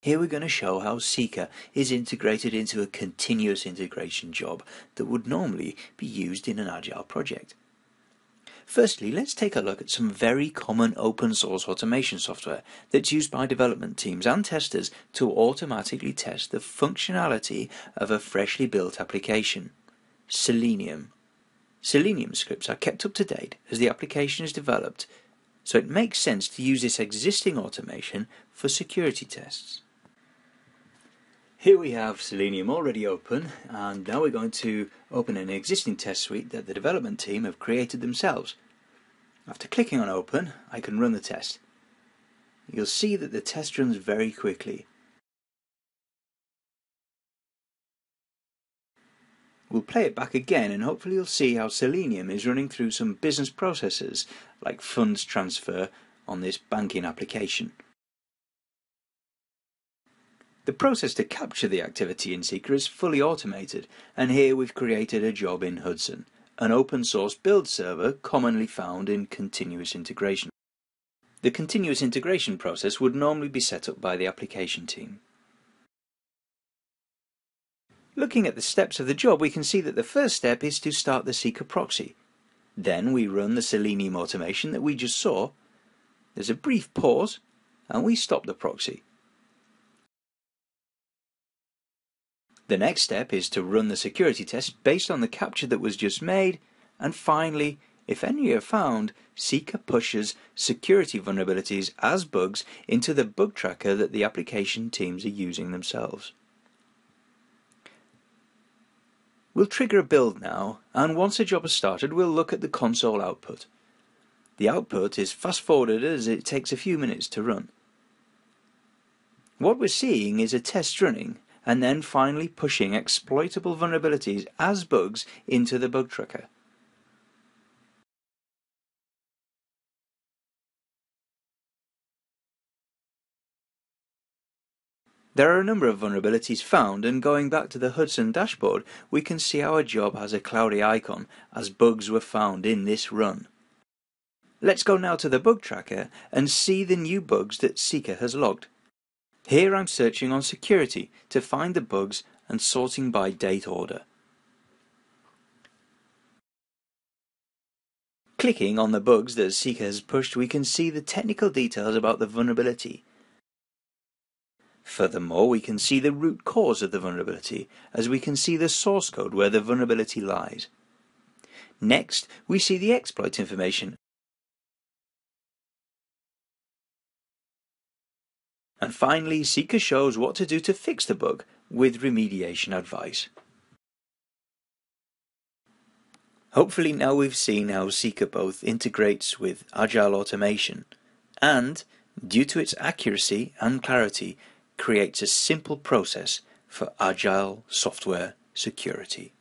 Here we're going to show how Seeker is integrated into a continuous integration job that would normally be used in an Agile project. Firstly, let's take a look at some very common open source automation software that's used by development teams and testers to automatically test the functionality of a freshly built application. Selenium. Selenium scripts are kept up to date as the application is developed, so it makes sense to use this existing automation for security tests. Here we have Selenium already open, and now we're going to open an existing test suite that the development team have created themselves. After clicking on open, I can run the test. You'll see that the test runs very quickly. We'll play it back again and hopefully you'll see how Selenium is running through some business processes like funds transfer on this banking application. The process to capture the activity in Seeker is fully automated, and here we've created a job in Hudson, an open source build server commonly found in continuous integration. The continuous integration process would normally be set up by the application team. Looking at the steps of the job, we can see that the first step is to start the Seeker proxy. Then we run the Selenium automation that we just saw. There's a brief pause and we stop the proxy. The next step is to run the security test based on the capture that was just made, and finally, if any are found, Seeker pushes security vulnerabilities as bugs into the bug tracker that the application teams are using themselves. We'll trigger a build now, and once a job is started, we'll look at the console output. The output is fast-forwarded as it takes a few minutes to run. What we're seeing is a test running, and then finally pushing exploitable vulnerabilities as bugs into the bug tracker. There are a number of vulnerabilities found, and going back to the Hudson dashboard, we can see our job has a cloudy icon as bugs were found in this run. Let's go now to the bug tracker and see the new bugs that Seeker has logged. Here I'm searching on security to find the bugs and sorting by date order. Clicking on the bugs that Seeker has pushed, we can see the technical details about the vulnerability. Furthermore, we can see the root cause of the vulnerability, as we can see the source code where the vulnerability lies. Next, we see the exploit information. And finally, Seeker shows what to do to fix the bug with remediation advice. Hopefully now we've seen how Seeker both integrates with Agile automation and, due to its accuracy and clarity, creates a simple process for Agile software security.